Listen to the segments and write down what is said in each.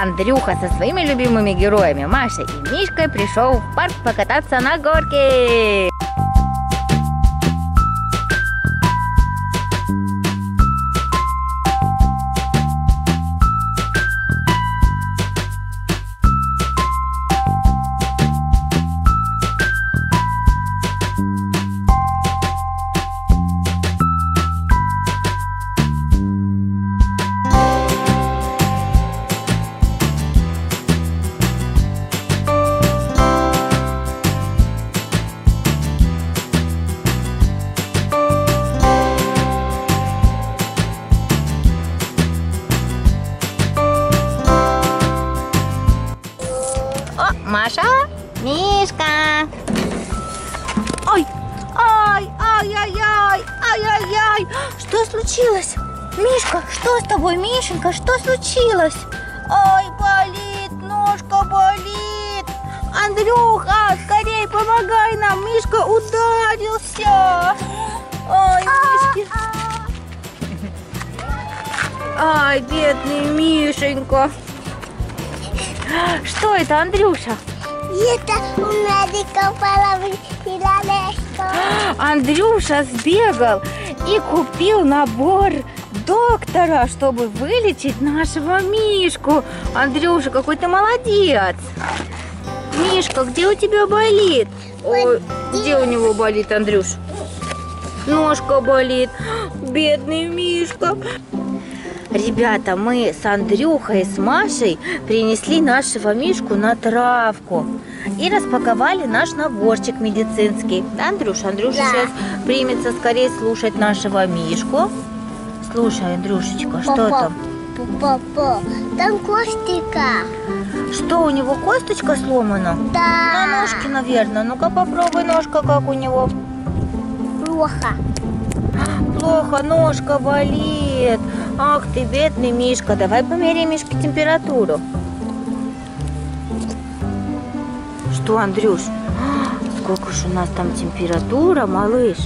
Андрюха со своими любимыми героями Машей и Мишкой пришел в парк покататься на горке. Маша, Мишка. Ой, ой, ой, ой, ой, ой, ой, что случилось? Мишка, что с тобой, Мишенька, что случилось? Ой, болит, ножка болит. Андрюха, скорей помогай нам, Мишка ударился. Ой, Мишки. Ай, бедный Мишенька. Что это, Андрюша? Это у Надика палавочка. Андрюша сбегал и купил набор доктора, чтобы вылечить нашего Мишку. Андрюша, какой ты молодец. Мишка, где у тебя болит? Ой, где у него болит, Андрюш? Ножка болит. Бедный Мишка. Ребята, мы с Андрюхой и с Машей принесли нашего Мишку на травку и распаковали наш наборчик медицинский. Да, Андрюша? Андрюша сейчас примется скорее слушать нашего Мишку. Слушай, Андрюшечка, что там? Папа, там косточка. Что, у него косточка сломана? Да. На ножке, наверное. Ну-ка попробуй ножка, как у него. Плохо. Плохо, ножка болит. Ах ты, бедный Мишка, давай померяем Мишке температуру. Что, Андрюш? Сколько же у нас там температура, малыш?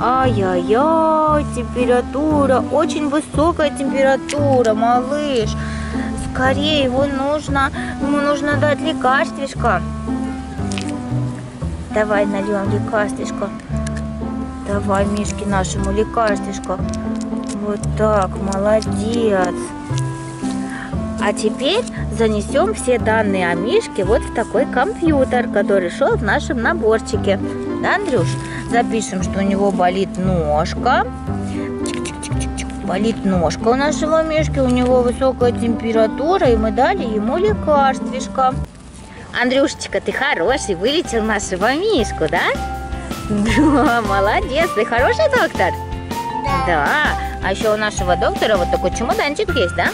Ай-яй-яй, температура, очень высокая температура, малыш. Скорее, ему нужно дать лекарствишко. Давай нальем лекарствишко. Давай Мишке нашему лекарствишко. Вот так, молодец. А теперь занесем все данные о Мишке вот в такой компьютер, который шел в нашем наборчике. Да, Андрюш? Запишем, что у него болит ножка. Болит ножка у нашего Мишки, у него высокая температура, и мы дали ему лекарствишко. Андрюшечка, ты хороший, вылечил нашего Мишку, да? Да, молодец, ты хороший доктор? Да. Да. А еще у нашего доктора вот такой чемоданчик есть, да?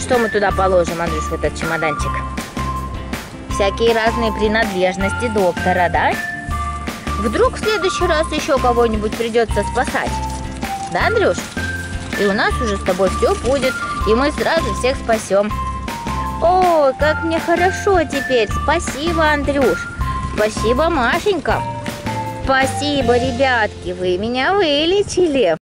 Что мы туда положим, Андрюш, в этот чемоданчик? Всякие разные принадлежности доктора, да? Вдруг в следующий раз еще кого-нибудь придется спасать. Да, Андрюш? И у нас уже с тобой все будет, и мы сразу всех спасем. Ой, как мне хорошо теперь. Спасибо, Андрюш. Спасибо, Машенька. Спасибо, ребятки, вы меня вылечили.